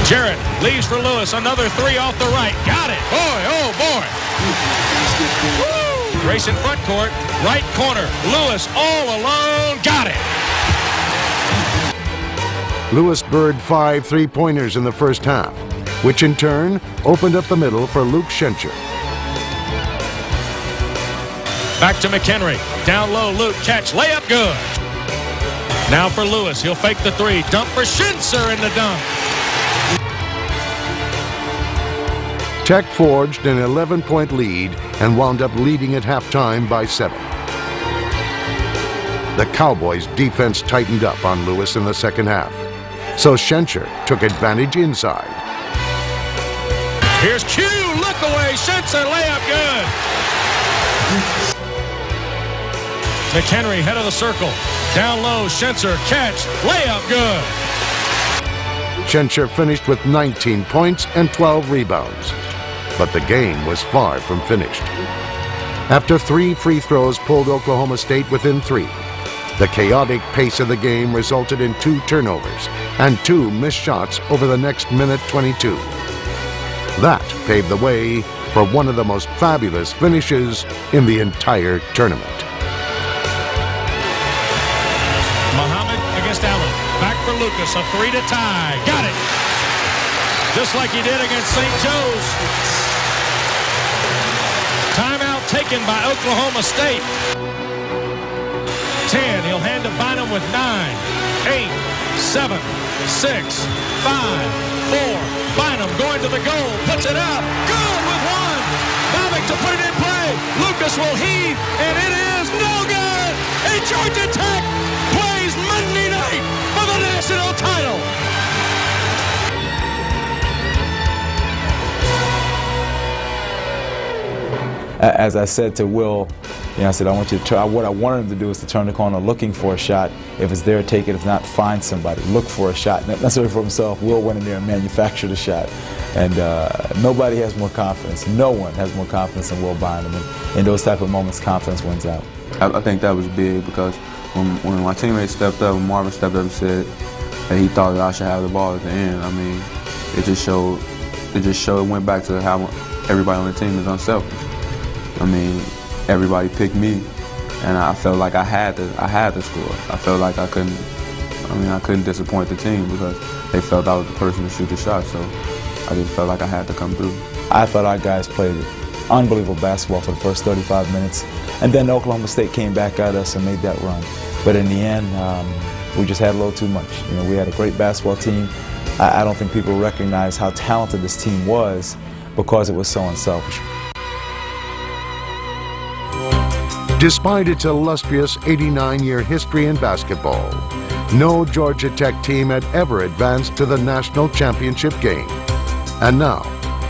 Jarrett leaves for Lewis, another three off the right, got it! Boy, oh boy! Woo! Race in front court, right corner, Lewis all alone, got it! Lewis bird five three-pointers in the first half, which in turn opened up the middle for Luke Schenscher. Back to McHenry, down low, Luke, catch, layup, good! Now for Lewis, he'll fake the three, dump for Schenscher in the dunk! Tech forged an eleven-point lead and wound up leading at halftime by seven. The Cowboys' defense tightened up on Lewis in the second half, so Schenscher took advantage inside. Here's Q, look away, Schenscher layup, good. McHenry, head of the circle, down low, Schenscher, catch, layup, good. Schenscher finished with nineteen points and twelve rebounds. But the game was far from finished. After three free throws pulled Oklahoma State within three, the chaotic pace of the game resulted in two turnovers and two missed shots over the next minute twenty-two. That paved the way for one of the most fabulous finishes in the entire tournament. Muhammad against Allen. Back for Lucas, a three to tie. Got it! Just like he did against Saint Joe's. Timeout taken by Oklahoma State. ten, he'll hand to Bynum with nine, eight, seven, six, five, four. Bynum going to the goal, puts it up. Good with one. Babick to put it in play. Lucas will heave, and it is no good. And Georgia Tech plays Monday night for the national title. As I said to Will, you know, I said, I want you to turn, what I wanted him to do is to turn the corner looking for a shot. If it's there, take it. If not, find somebody. Look for a shot. Not necessarily for himself. Will went in there and manufactured a shot. And uh, nobody has more confidence. No one has more confidence than Will Bynum. And in those type of moments, confidence wins out. I, I think that was big because when, when my teammates stepped up, when Marvin stepped up and said, that he thought that I should have the ball at the end. I mean, it just showed, it just showed, it went back to how everybody on the team is unselfish. I mean, everybody picked me, and I felt like I had to, I had to score. I felt like I couldn't, I mean, I couldn't disappoint the team because they felt I was the person to shoot the shot, so I just felt like I had to come through. I thought our guys played unbelievable basketball for the first thirty-five minutes, and then Oklahoma State came back at us and made that run. But in the end, um, we just had a little too much. You know, we had a great basketball team. I, I don't think people recognize how talented this team was because it was so unselfish. Despite its illustrious eighty-nine year history in basketball, no Georgia Tech team had ever advanced to the national championship game. And now,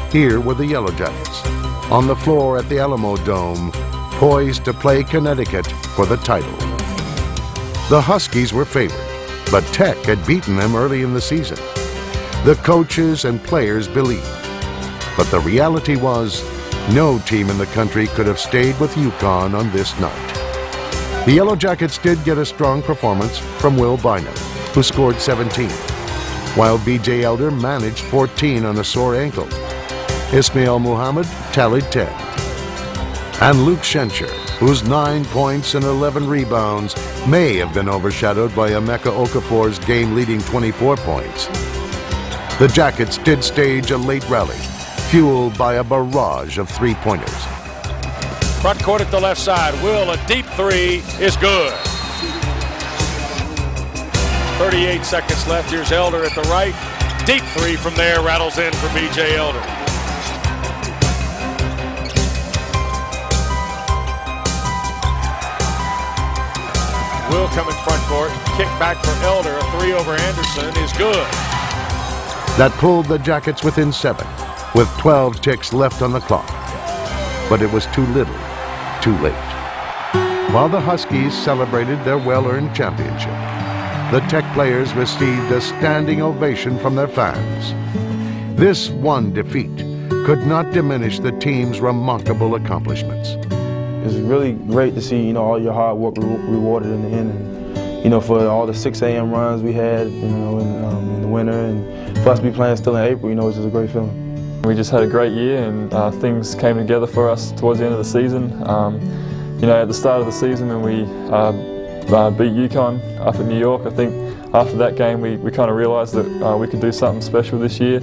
here were the Yellow Jackets, on the floor at the Alamo Dome, poised to play Connecticut for the title. The Huskies were favored, but Tech had beaten them early in the season. The coaches and players believed. But the reality was, no team in the country could have stayed with UConn on this night. The Yellow Jackets did get a strong performance from Will Bynum, who scored seventeen, while B J Elder managed fourteen on a sore ankle. Isma'il Muhammad tallied ten. And Luke Schenscher, whose nine points and eleven rebounds may have been overshadowed by Emeka Okafor's game-leading twenty-four points. The Jackets did stage a late rally, fueled by a barrage of three-pointers. Front court at the left side. Will, a deep three is good. thirty-eight seconds left. Here's Elder at the right. Deep three from there, rattles in for B J Elder. Will coming front court. Kick back for Elder. A three over Anderson is good. That pulled the Jackets within seven, with twelve ticks left on the clock. But it was too little, too late. While the Huskies celebrated their well-earned championship, the Tech players received a standing ovation from their fans. This one defeat could not diminish the team's remarkable accomplishments. It's really great to see, you know, all your hard work re rewarded in the end. And, you know, for all the six A M runs we had, you know, in, um, in the winter, and for us to be playing still in April, you know, it's just a great feeling. We just had a great year, and uh, things came together for us towards the end of the season. Um, you know, at the start of the season when we uh, uh, beat UConn up in New York, I think after that game we, we kind of realised that uh, we could do something special this year.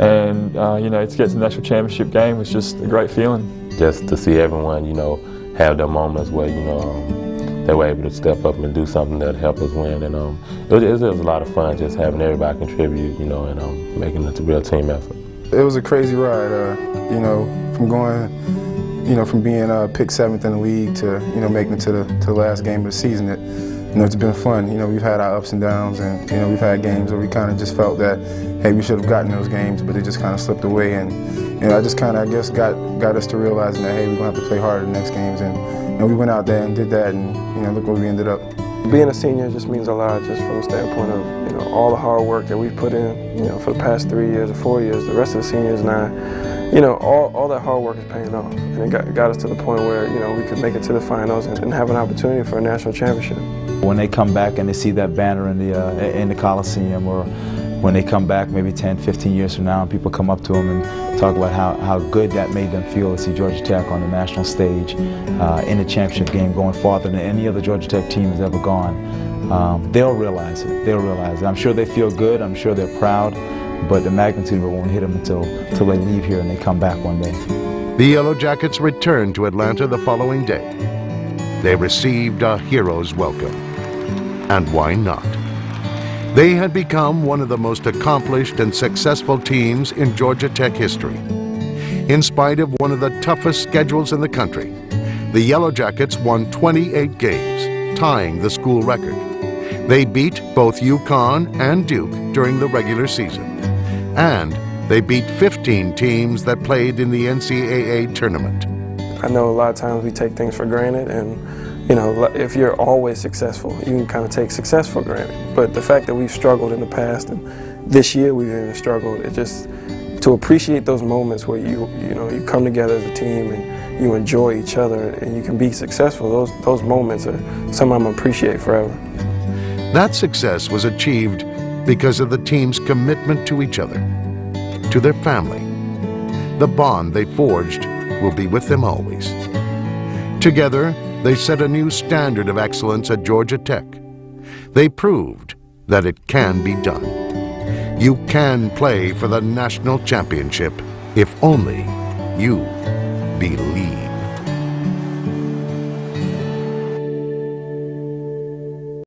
And, uh, you know, to get to the national championship game was just a great feeling. Just to see everyone, you know, have their moments where, you know, um, they were able to step up and do something that helped us win. And um, it, was, it was a lot of fun just having everybody contribute, you know, and um, making it a real team effort. It was a crazy ride, uh, you know, from going, you know, from being uh, picked seventh in the league to, you know, making it to the, to the last game of the season. It, you know, it's been fun. You know, we've had our ups and downs, and, you know, we've had games where we kind of just felt that, hey, we should have gotten those games, but it just kind of slipped away. And, you know, I just kind of, I guess, got, got us to realizing that, hey, we're going to have to play harder the next games. And, you know, we went out there and did that, and, you know, look where we ended up. Being a senior just means a lot, just from the standpoint of, you know, all the hard work that we've put in, you know, for the past three years or four years, the rest of the seniors and I, you know, all, all that hard work is paying off. And it got, got us to the point where, you know, we could make it to the finals and, and have an opportunity for a national championship. When they come back and they see that banner in the, uh, in the Coliseum, or when they come back maybe ten, fifteen years from now, and people come up to them and talk about how, how good that made them feel to see Georgia Tech on the national stage uh, in a championship game, going farther than any other Georgia Tech team has ever gone, um, they'll realize it, they'll realize it. I'm sure they feel good, I'm sure they're proud, but the magnitude won't hit them until, until they leave here and they come back one day. The Yellow Jackets returned to Atlanta the following day. They received a hero's welcome, and why not? They had become one of the most accomplished and successful teams in Georgia Tech history. In spite of one of the toughest schedules in the country, the Yellow Jackets won twenty-eight games, tying the school record. They beat both UConn and Duke during the regular season, and they beat fifteen teams that played in the N C A A tournament. I know a lot of times we take things for granted, and you know, if you're always successful, you can kind of take success for granted. But the fact that we've struggled in the past, and this year we've even struggled, it just to appreciate those moments where you, you know, you come together as a team and you enjoy each other and you can be successful. Those, those moments are something I'm going to appreciate forever. That success was achieved because of the team's commitment to each other, to their family. The bond they forged will be with them always. Together, they set a new standard of excellence at Georgia Tech. They proved that it can be done. You can play for the national championship if only you believe.